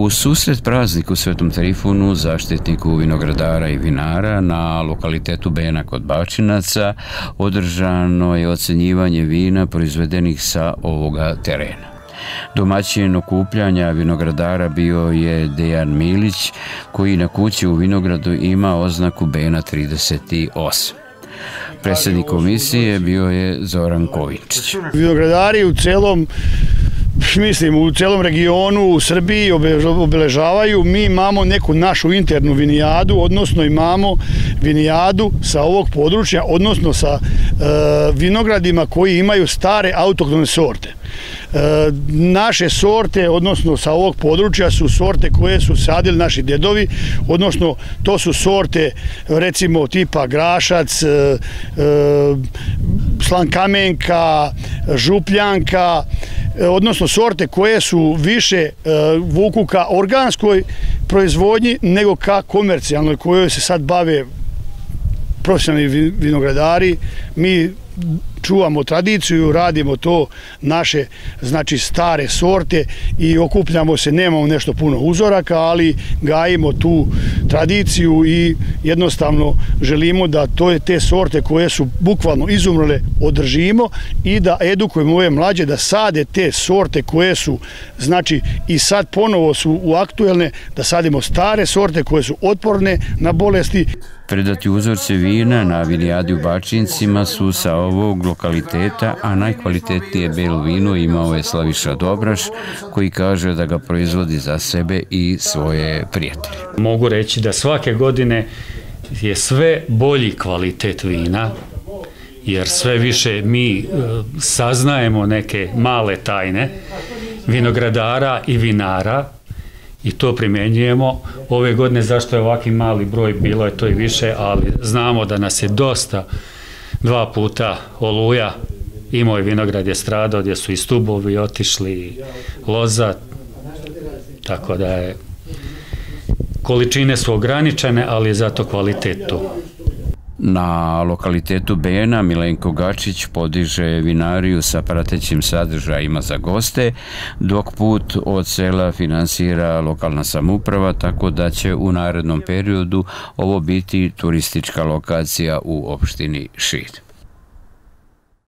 U susret prazniku Svetom Trifunu, zaštitniku vinogradara i vinara, na lokalitetu Bena kod Bačinaca održano je ocenjivanje vina proizvedenih sa ovoga terena. Domaćin okupljanja vinogradara bio je Dejan Milić, koji na kući u vinogradu ima oznaku Bena 38. Predsjednik komisije bio je Zoran Kovinčić. Vinogradari u celom regionu u Srbiji obeležavaju, mi imamo neku našu internu vinijadu, odnosno imamo vinijadu sa ovog područja, odnosno sa vinogradima koji imaju stare autohtone sorte. Naše sorte, odnosno sa ovog područja, su sorte koje su sadili naši dedovi, odnosno to su sorte recimo tipa grašac, slankamenka, župljanka, odnosno sorte koje su više vuku ka organskoj proizvodnji nego ka komercijalnoj, kojoj se sad bave profesionalni vinogradari. Mi čuvamo tradiciju, radimo to naše, znači stare sorte, i okupljamo se, nemamo nešto puno uzoraka, ali gajimo tu tradiciju i jednostavno želimo da te sorte koje su bukvalno izumrle održimo i da edukujemo ove mlađe da sade te sorte koje su, znači i sad ponovo su aktuelne, da sadimo stare sorte koje su otporne na bolesti. Predati uzorce vina na vinijadi u Bačincima su sa ovog lokaliteta, a najkvalitetnije belo vino imao je Slaviša Dobraš, koji kaže da ga proizvodi za sebe i svoje prijatelje. Mogu reći da svake godine je sve bolji kvalitet vina, jer sve više mi saznajemo neke male tajne vinogradara i vinara, i to primjenjujemo. Ove godine zašto je ovaki mali broj, bilo je to i više, ali znamo da nas je dosta, 2 puta oluja, imao je vinograd je stradao, gdje su i stubovi otišli, loza, tako da je količine su ograničene, ali je zato kvalitet tu. Na lokalitetu Bena Milenko Gačić podiže vinariju sa pratećim sadržajima za goste, dok put od sela finansira lokalna samouprava, tako da će u narednom periodu ovo biti turistička lokacija u opštini Šid.